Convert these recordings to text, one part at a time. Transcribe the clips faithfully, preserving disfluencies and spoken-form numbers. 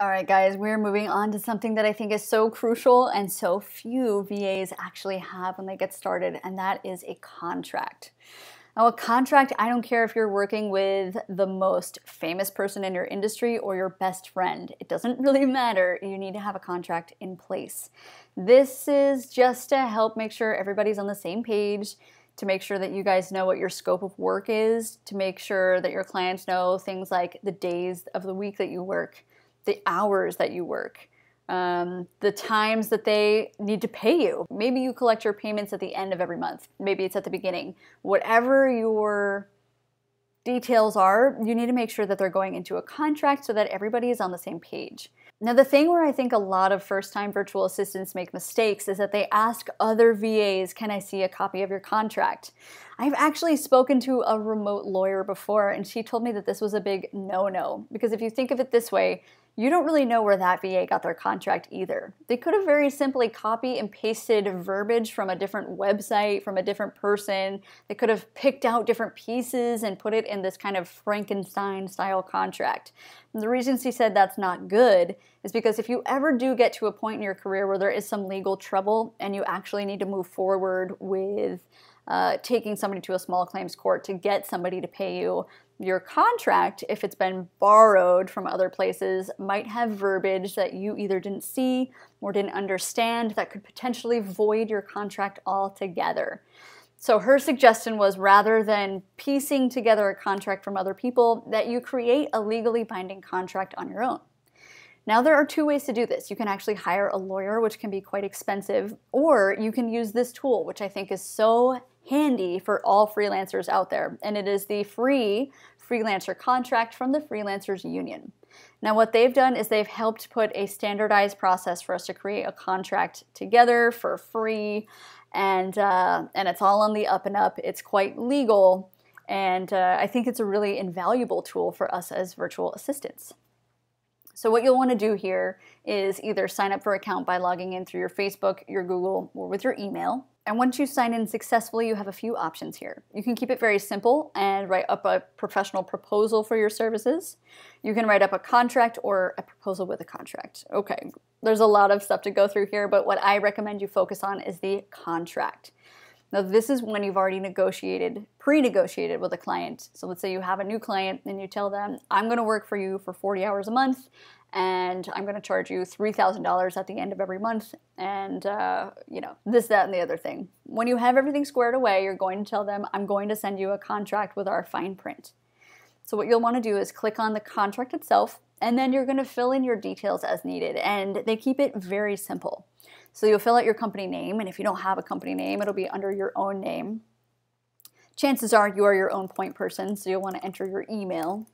All right, guys, we're moving on to something that I think is so crucial and so few V As actually have when they get started, and that is a contract. Now, a contract, I don't care if you're working with the most famous person in your industry or your best friend. It doesn't really matter. You need to have a contract in place. This is just to help make sure everybody's on the same page, to make sure that you guys know what your scope of work is, to make sure that your clients know things like the days of the week that you work, the hours that you work, um, the times that they need to pay you. Maybe you collect your payments at the end of every month. Maybe it's at the beginning. Whatever your details are, you need to make sure that they're going into a contract so that everybody is on the same page. Now, the thing where I think a lot of first-time virtual assistants make mistakes is that they ask other V As, can I see a copy of your contract? I've actually spoken to a remote lawyer before, and she told me that this was a big no-no, because if you think of it this way, you don't really know where that V A got their contract either. They could have very simply copy and pasted verbiage from a different website, from a different person. They could have picked out different pieces and put it in this kind of Frankenstein-style contract. And the reason she said that's not good is because if you ever do get to a point in your career where there is some legal trouble and you actually need to move forward with uh, taking somebody to a small claims court to get somebody to pay you, your contract, if it's been borrowed from other places, might have verbiage that you either didn't see or didn't understand that could potentially void your contract altogether. So her suggestion was, rather than piecing together a contract from other people, that you create a legally binding contract on your own. Now, there are two ways to do this. You can actually hire a lawyer, which can be quite expensive, or you can use this tool, which I think is so handy for all freelancers out there, and it is the free freelancer contract from the Freelancers Union. Now, what they've done is they've helped put a standardized process for us to create a contract together for free, and, uh, and it's all on the up and up. It's quite legal, and uh, I think it's a really invaluable tool for us as virtual assistants. So what you'll want to do here is either sign up for an account by logging in through your Facebook, your Google, or with your email. And once you sign in successfully, you have a few options here. You can keep it very simple and write up a professional proposal for your services. You can write up a contract or a proposal with a contract. Okay, there's a lot of stuff to go through here, but what I recommend you focus on is the contract. Now, this is when you've already negotiated, pre-negotiated with a client. So let's say you have a new client and you tell them, I'm going to work for you for forty hours a month, and I'm going to charge you three thousand dollars at the end of every month, and uh, you know, this, that, and the other thing. When you have everything squared away, you're going to tell them, I'm going to send you a contract with our fine print. So what you'll want to do is click on the contract itself, and then you're going to fill in your details as needed, and they keep it very simple. So you'll fill out your company name, and if you don't have a company name, it'll be under your own name. Chances are you are your own point person, so you'll want to enter your email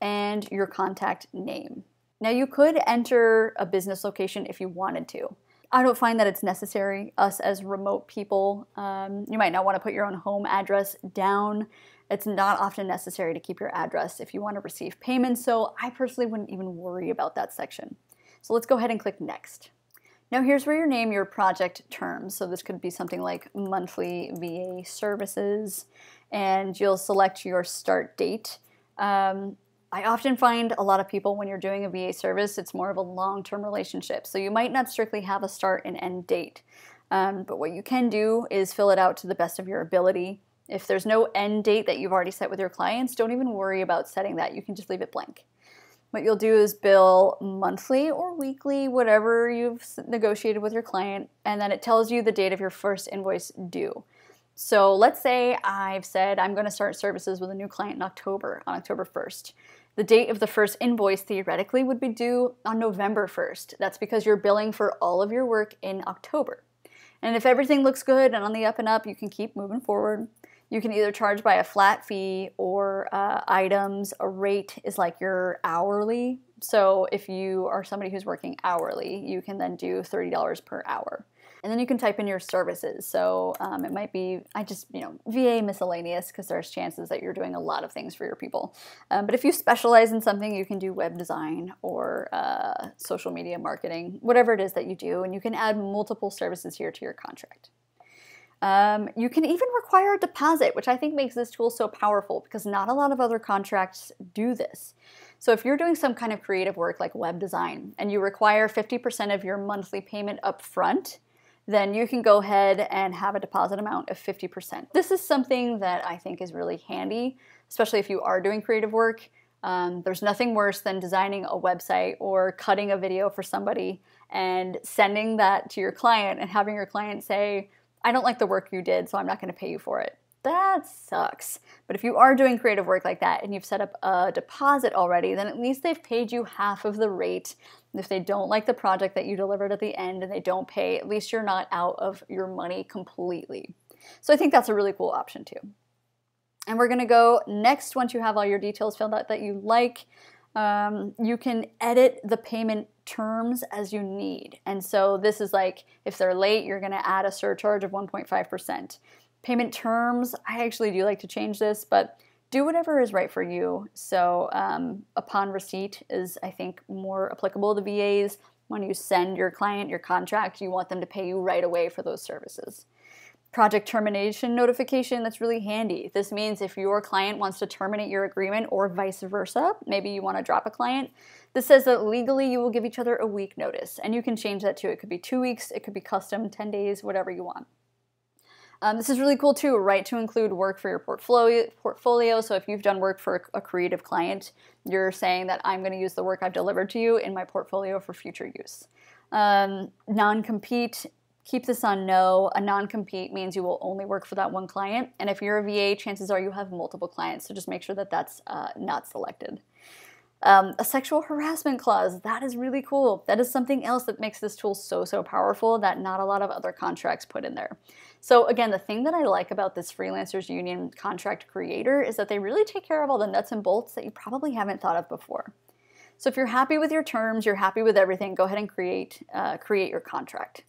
and your contact name. Now, you could enter a business location if you wanted to. I don't find that it's necessary. Us as remote people, um, you might not want to put your own home address down. It's not often necessary to keep your address if you want to receive payments, so I personally wouldn't even worry about that section. So let's go ahead and click Next. Now, here's where you name your project terms. So this could be something like monthly V A services, and you'll select your start date. Um, I often find a lot of people, when you're doing a V A service, it's more of a long-term relationship. So you might not strictly have a start and end date, um, but what you can do is fill it out to the best of your ability. If there's no end date that you've already set with your clients, don't even worry about setting that. You can just leave it blank. What you'll do is bill monthly or weekly, whatever you've negotiated with your client, and then it tells you the date of your first invoice due. So let's say I've said I'm going to start services with a new client in October, on October first. The date of the first invoice theoretically would be due on November first. That's because you're billing for all of your work in October. And if everything looks good and on the up and up, you can keep moving forward. You can either charge by a flat fee or uh, items. A rate is like your hourly. So if you are somebody who's working hourly, you can then do thirty dollars per hour. And then you can type in your services. So um, it might be, I just, you know, V A miscellaneous, because there's chances that you're doing a lot of things for your people. Um, but if you specialize in something, you can do web design or uh, social media marketing, whatever it is that you do. And you can add multiple services here to your contract. Um, you can even require a deposit, which I think makes this tool so powerful, because not a lot of other contracts do this. So if you're doing some kind of creative work like web design and you require fifty percent of your monthly payment up front, then you can go ahead and have a deposit amount of fifty percent. This is something that I think is really handy, especially if you are doing creative work. Um, there's nothing worse than designing a website or cutting a video for somebody and sending that to your client and having your client say, I don't like the work you did, so I'm not gonna pay you for it. That sucks. But if you are doing creative work like that and you've set up a deposit already, then at least they've paid you half of the rate. And if they don't like the project that you delivered at the end and they don't pay, at least you're not out of your money completely. So I think that's a really cool option too. And we're gonna go next, once you have all your details filled out that you like, um, you can edit the payment terms as you need. And so this is like, if they're late, you're gonna add a surcharge of one point five percent. Payment terms, I actually do like to change this, but do whatever is right for you. So um, upon receipt is, I think, more applicable to V As. When you send your client your contract, you want them to pay you right away for those services. Project termination notification, that's really handy. This means if your client wants to terminate your agreement or vice versa, maybe you want to drop a client, this says that legally you will give each other a week notice. And you can change that too. It could be two weeks, it could be custom, ten days, whatever you want. Um, this is really cool too, right to include work for your portfolio, portfolio. So if you've done work for a creative client, you're saying that I'm going to use the work I've delivered to you in my portfolio for future use. Um, non-compete, keep this on no. A non-compete means you will only work for that one client. And if you're a V A, chances are you have multiple clients. So just make sure that that's uh, not selected. Um, a sexual harassment clause, that is really cool. That is something else that makes this tool so, so powerful that not a lot of other contracts put in there. So again, the thing that I like about this Freelancers Union contract creator is that they really take care of all the nuts and bolts that you probably haven't thought of before. So if you're happy with your terms, you're happy with everything, go ahead and create, uh, create your contract.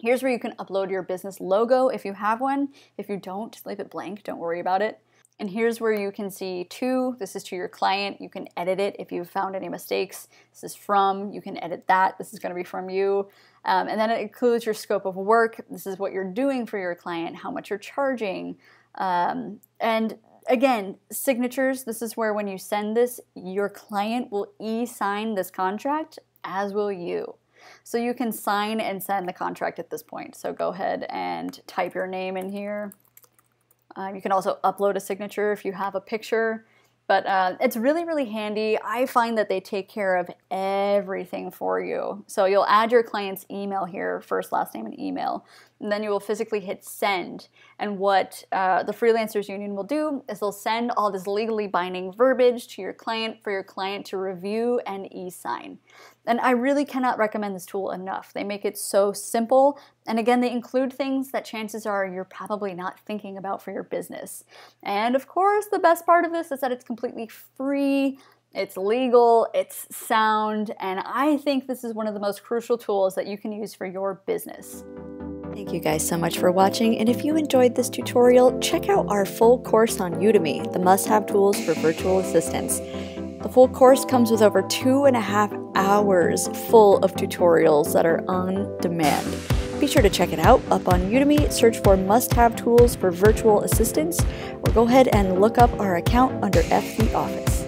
Here's where you can upload your business logo if you have one. If you don't, just leave it blank, don't worry about it. And here's where you can see to, this is to your client, you can edit it if you've found any mistakes. This is from, you can edit that, this is gonna be from you. Um, and then it includes your scope of work, this is what you're doing for your client, how much you're charging. Um, and again, signatures, this is where when you send this, your client will e-sign this contract, as will you. So you can sign and send the contract at this point. So go ahead and type your name in here. Uh, you can also upload a signature if you have a picture, but uh, it's really, really handy. I find that they take care of everything for you. So you'll add your client's email here, first, last name, and email, and then you will physically hit send. And what uh, the Freelancers Union will do is they'll send all this legally binding verbiage to your client for your client to review and e-sign. And I really cannot recommend this tool enough. They make it so simple. And again, they include things that chances are you're probably not thinking about for your business. And of course, the best part of this is that it's completely free, it's legal, it's sound, and I think this is one of the most crucial tools that you can use for your business. Thank you guys so much for watching, and if you enjoyed this tutorial, check out our full course on Udemy, the must-have tools for virtual assistants. The full course comes with over two and a half hours full of tutorials that are on demand. Be sure to check it out up on Udemy, search for must-have tools for virtual assistants, or go ahead and look up our account under F the Office.